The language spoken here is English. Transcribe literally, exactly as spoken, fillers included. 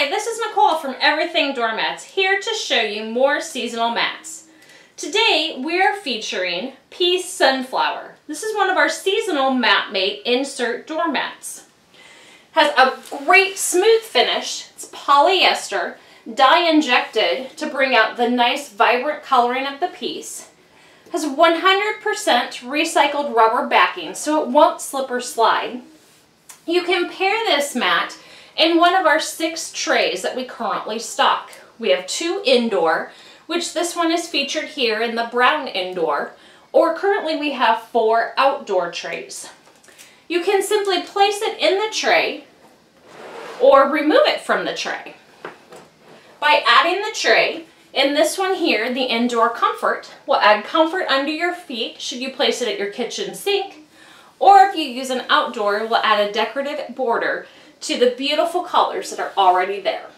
Hi, this is Nicole from Everything Doormats, here to show you more seasonal mats. Today we're featuring Peace Sunflower. This is one of our seasonal MatMate insert doormats. Has a great smooth finish. It's polyester, dye injected to bring out the nice vibrant coloring of the piece. Has one hundred percent recycled rubber backing so it won't slip or slide. You can pair this mat in one of our six trays that we currently stock. We have two indoor, which this one is featured here in the brown indoor, or currently we have four outdoor trays. You can simply place it in the tray or remove it from the tray. By adding the tray, in this one here, the indoor comfort, will add comfort under your feet should you place it at your kitchen sink, or if you use an outdoor, we'll add a decorative border to the beautiful colors that are already there.